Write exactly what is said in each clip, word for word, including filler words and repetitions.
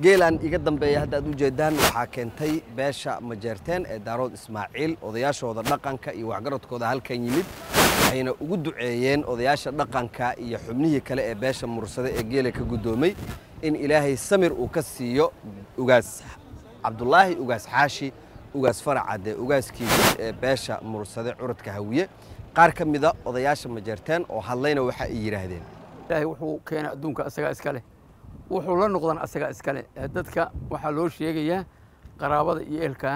جيلان يقدم بيهدأ دوجدان وحكنتي باشا مجرتين دارود إسماعيل أضياش وضرقان كي وعجرت كذا هالكين يمد حين وجود عيان أضياش ضرقان كي يحميه كلا باشا مرصدة جيلك قدومي إن إلهي سمر وكسيو وجاز عبد الله وجاز حاشي وجاز فرع عدي وجاز كي باشا مرصدة عرض كهوية قار كم ذا أضياش مجرتين وحلينا وحقير هذين إلهي وحو كان أدون كأسجاس كله wuxuu la noqdan asaga iskale dadka waxa loo sheegayaa qaraabada iyo eelka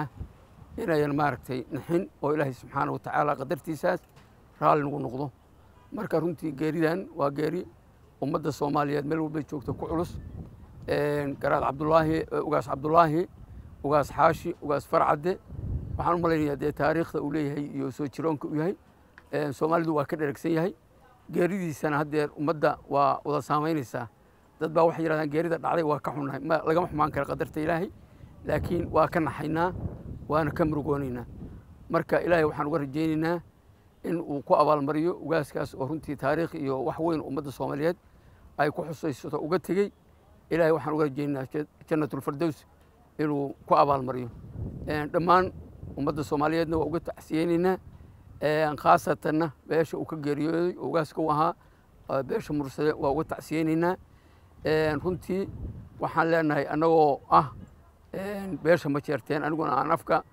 inayaan maaragtay naxin oo Ilaahay subxaanahu wa ta'aala qadartiisaas raali ugu noqdo marka runtii geeridan waa geeri ummadda Soomaaliyeed meel walba joogta ku culus een qaraad Cabdullaahi ugaas Cabdullaahi ugaas Xaashi ugaas Farcade waxaan u maleynayaa taariikhda uu leeyahay iyo soo jiroonka uu yahay een Soomaalidu waa ka dheregsan yahay geeridiisana hadeer ummadda waa wada saameynaysa dad baa wax yiraahdaan geerida dhacday waa ka xunnahay ma laga xumaan kara qadarta Ilaahay laakiin waa ka naxaynaa waana ka murugoonina marka Ilaahay waxaan uga rajaynaynaa in uu ku abaal mariyo ugaaskaas oo runtii taariikh iyo wax weyn ummadda Soomaaliyeed ay ku xusaysato uga tagay Ilaahay waxaan uga rajaynaynaa jannatul firdaws inuu ku abaal mariyo ee dhamaan ummadda Soomaaliyeedna waa uga taxsiyeynaa ee khaasatan beesha uu ka geeriyooday ugaaska waxa beesha Murusade waa uga taxsiyeynaa een runtii waxaan leenahay anagoo ah een beesha Majeerteen anigu aan afka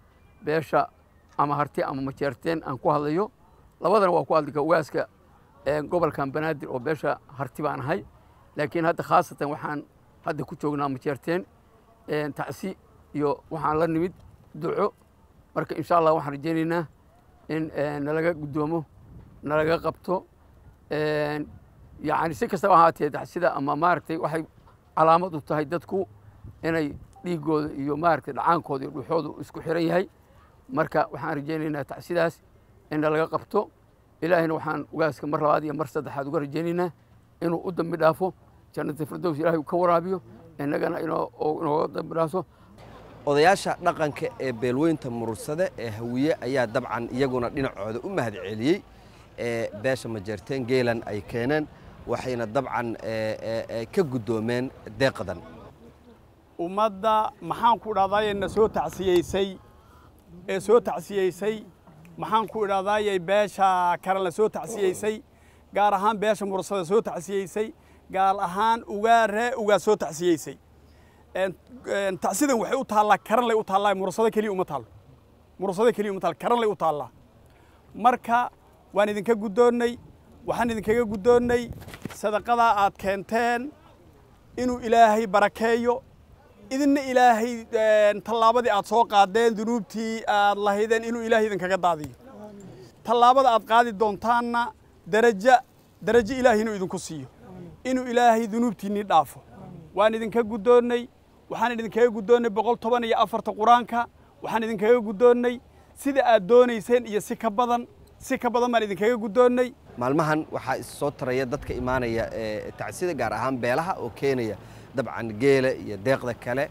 beesha ama harti ama Majeerteen aan ku hadayo labadana waa ku hadlika ugaaska ee gobolka Banaadir oo beesha harti baan ahay laakiin hadda khaasatan waxaan hadda ku joognaa Majeerteen een tacsi iyo waxaan la nimid duco marka insha Allah waxaan rajaynaynaa in nalaga gudoomo nalaga qabto een يعني سكسة وهاتي دحسيدة أما ماركتي وحي علامات وتهددكو إني ديجو يو ماركت العنكو دي روحو اسكو حري هاي ماركا وحان رجالينا تحسيداس إن لغا قبطو إلهينا وحان وقاسك مرة هذه مرسد حد وقا رجالينا إنو قدام بدافو جنة الفردوس إلهي وكورابيو إن لغانا إنو قدام بدافو odayaasha dhaqanka ee beelweynta Murusade ee hawiye ayaa dabcan iyaguna dhinacooda u mahad celiyay ee beesha Majeerteen geelan ay keenan waxayna dabcan ka gudoomeen deeqdan umada maxaan ku dhadaayna soo tacsiyeysay ee soo tacsiyeysay maxaan ku dhadaayay beesha karala soo tacsiyeysay gaar ahaan beesha Murusade soo tacsiyeysay gaar ahaan ugaare uga soo tacsiyeysay ee tacsidan waxay u taala karala u taala Murusade kaliya uma taal Murusade kaliya uma taal karala u taala marka waan idinka gudoonay waxaan idinkaga gudoonay sadaqada aad keenteen inuu Ilaahay barakeeyo idinna Ilaahay talaabadii aad soo qaadeen dunuubtii aad lahaydeen inuu Ilaahay idinkaga daadiyo talaabada aad qaadi doontaana darajo darajo Ilaahay inuu idinku siiyo inuu Ilaahay dunuubtiinni dhaafo waan idinka gudoonay waxaan idinkaga gudoonay boqol toban iyo afar Quraanka waxaan idinkaga gudoonay sida aad doonayseen iyo si ka badan si ka badan mar idinkaga gudoonay maalmahan waxa soo taraya dadka iimaanaya tacsiida gaar ahaan beelaha oo Kenya dabcan geela iyo deeqda kale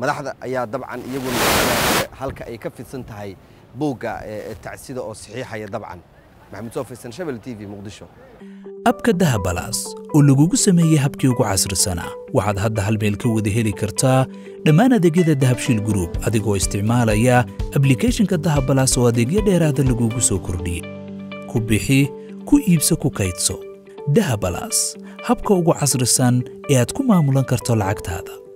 madaxda ayaa dabcan iyaguna halka ay ka fidsan tahay buuga tacsiida oo saxiixaya dabcan maxamed soo fidsan Shabel T V Muqdisho abka dahabalaas oo lagu sameeyay habkii ugu casrisana waxaad hadda hal meel ka wada heli kartaa dhammaan adeegyada Dahabshiil Group adigoo isticmaalaya application-ka Dahabalaas oo adeegyo dheeraad ah lagu soo kordhiyay ku bixi ku iibso ku kaydso Dahabalaas habka ugu casrisan ee aad ku maamulan karto lacagtaada.